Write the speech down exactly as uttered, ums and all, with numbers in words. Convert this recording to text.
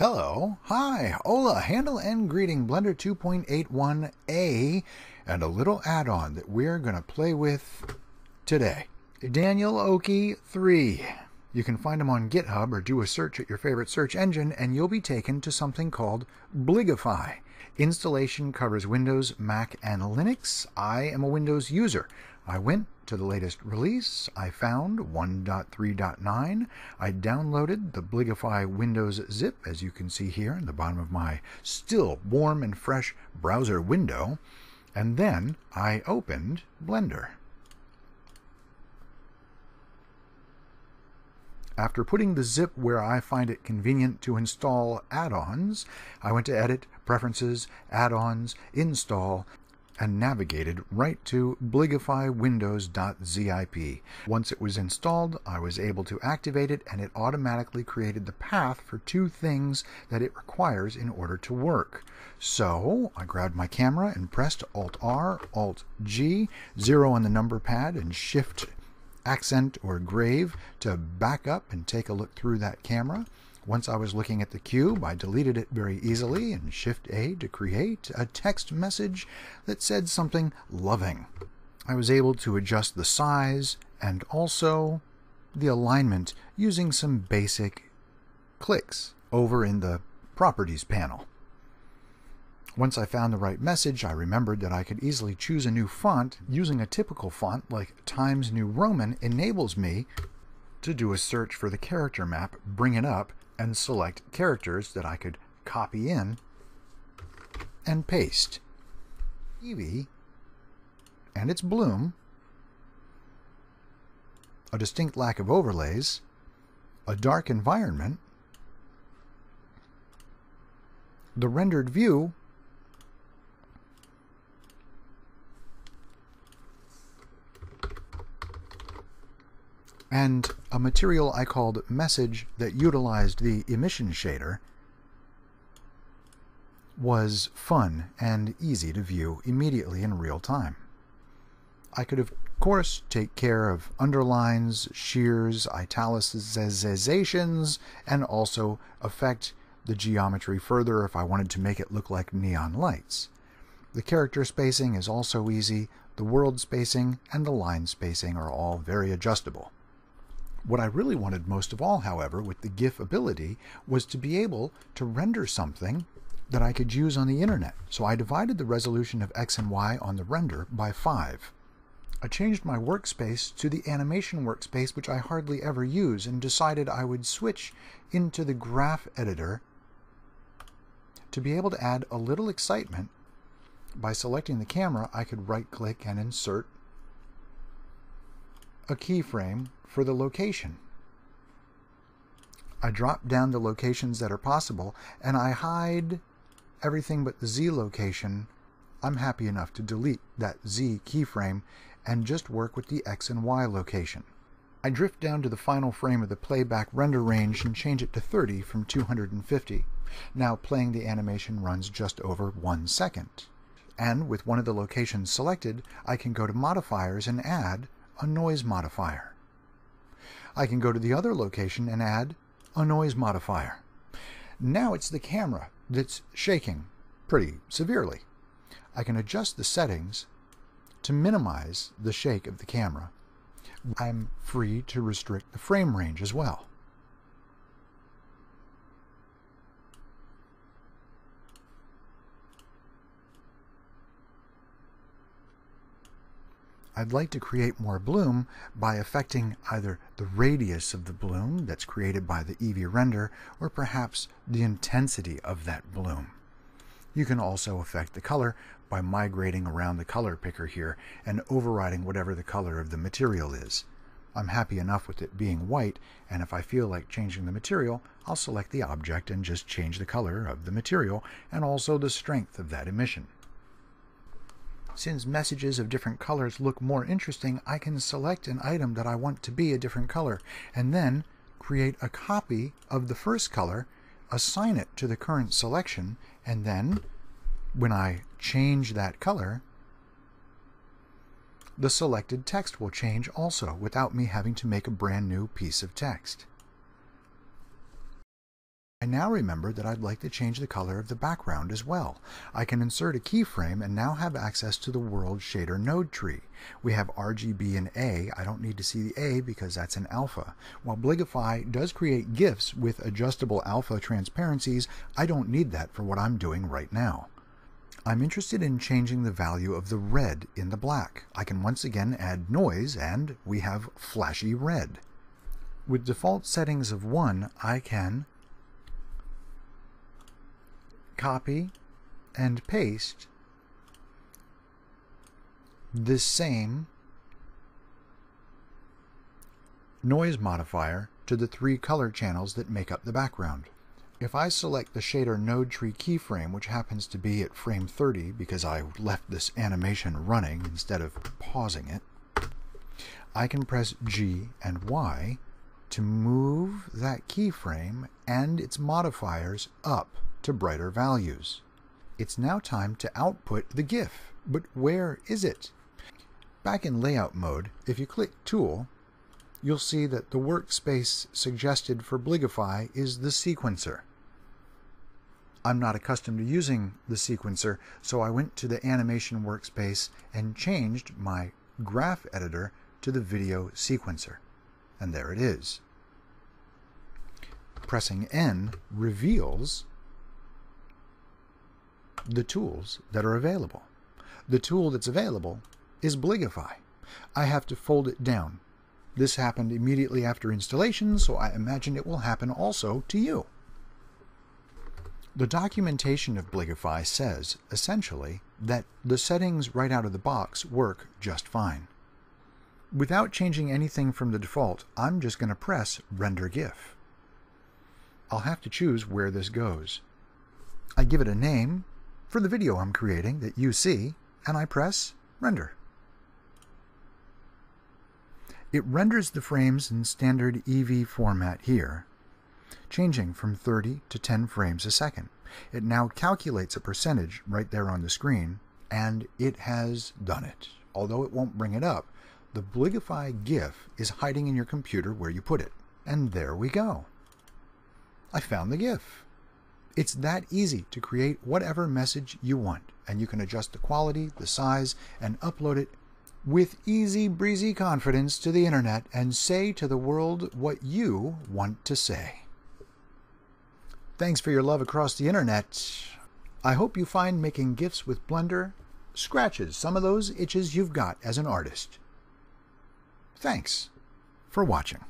Hello, hi, hola, handle and greeting Blender two point eight one A, and a little add-on that we're going to play with today. Daniel Oki three. You can find him on GitHub or do a search at your favorite search engine and you'll be taken to something called Bligify. Installation covers Windows, Mac, and Linux. I am a Windows user. I went to the latest release, I found one point three point nine, I downloaded the Bligify Windows zip, as you can see here in the bottom of my still warm and fresh browser window, and then I opened Blender. After putting the zip where I find it convenient to install add-ons, I went to Edit, Preferences, Add-ons, Install, and navigated right to bligify windows dot zip. Once it was installed, I was able to activate it, and it automatically created the path for two things that it requires in order to work. So I grabbed my camera and pressed Alt R, Alt G, zero on the number pad, and Shift accent or grave to back up and take a look through that camera. Once I was looking at the cube, I deleted it very easily and Shift A to create a text message that said something loving. I was able to adjust the size and also the alignment using some basic clicks over in the Properties panel. Once I found the right message, I remembered that I could easily choose a new font. Using a typical font like Times New Roman enables me to do a search for the character map, bring it up, and select characters that I could copy in and paste. Eevee and its bloom, a distinct lack of overlays, a dark environment, the rendered view, and a material I called Message that utilized the emission shader was fun and easy to view immediately in real time. I could of course take care of underlines, shears, italicizations, and also affect the geometry further if I wanted to make it look like neon lights. The character spacing is also easy, the world spacing and the line spacing are all very adjustable. What I really wanted most of all, however, with the GIF ability was to be able to render something that I could use on the internet. So I divided the resolution of X and Y on the render by five. I changed my workspace to the animation workspace, which I hardly ever use, and decided I would switch into the graph editor to be able to add a little excitement. By selecting the camera, I could right-click and insert a keyframe for the location. I drop down the locations that are possible and I hide everything but the Z location. I'm happy enough to delete that Z keyframe and just work with the X and Y location. I drift down to the final frame of the playback render range and change it to thirty from two hundred fifty. Now playing the animation runs just over one second. And with one of the locations selected, I can go to modifiers and add a noise modifier. I can go to the other location and add a noise modifier. Now it's the camera that's shaking pretty severely. I can adjust the settings to minimize the shake of the camera. I'm free to restrict the frame range as well. I'd like to create more bloom by affecting either the radius of the bloom that's created by the Eevee render or perhaps the intensity of that bloom. You can also affect the color by migrating around the color picker here and overriding whatever the color of the material is. I'm happy enough with it being white, and if I feel like changing the material, I'll select the object and just change the color of the material and also the strength of that emission. Since messages of different colors look more interesting, I can select an item that I want to be a different color and then create a copy of the first color, assign it to the current selection, and then when I change that color, the selected text will change also without me having to make a brand new piece of text. I now remember that I'd like to change the color of the background as well. I can insert a keyframe and now have access to the world shader node tree. We have R G B and A. I don't need to see the A because that's an alpha. While Bligify does create GIFs with adjustable alpha transparencies, I don't need that for what I'm doing right now. I'm interested in changing the value of the red in the black. I can once again add noise and we have flashy red. With default settings of one, I can copy and paste this same noise modifier to the three color channels that make up the background. If I select the shader node tree keyframe, which happens to be at frame thirty because I left this animation running instead of pausing it, I can press G and Y to move that keyframe and its modifiers up to brighter values. It's now time to output the GIF, but where is it? Back in layout mode, if you click Tool, you'll see that the workspace suggested for Bligify is the sequencer. I'm not accustomed to using the sequencer, so I went to the animation workspace and changed my graph editor to the video sequencer. And there it is. Pressing N reveals the tools that are available. The tool that's available is Bligify. I have to fold it down. This happened immediately after installation, so I imagine it will happen also to you. The documentation of Bligify says, essentially, that the settings right out of the box work just fine. Without changing anything from the default, I'm just going to press Render GIF. I'll have to choose where this goes. I give it a name for the video I'm creating that you see, and I press Render. It renders the frames in standard Eevee format here, changing from thirty to ten frames a second. It now calculates a percentage right there on the screen, and it has done it. Although it won't bring it up, the Bligify GIF is hiding in your computer where you put it. And there we go. I found the GIF. It's that easy to create whatever message you want, and you can adjust the quality, the size, and upload it with easy breezy confidence to the internet and say to the world what you want to say. Thanks for your love across the internet. I hope you find making GIFs with Blender scratches some of those itches you've got as an artist. Thanks for watching.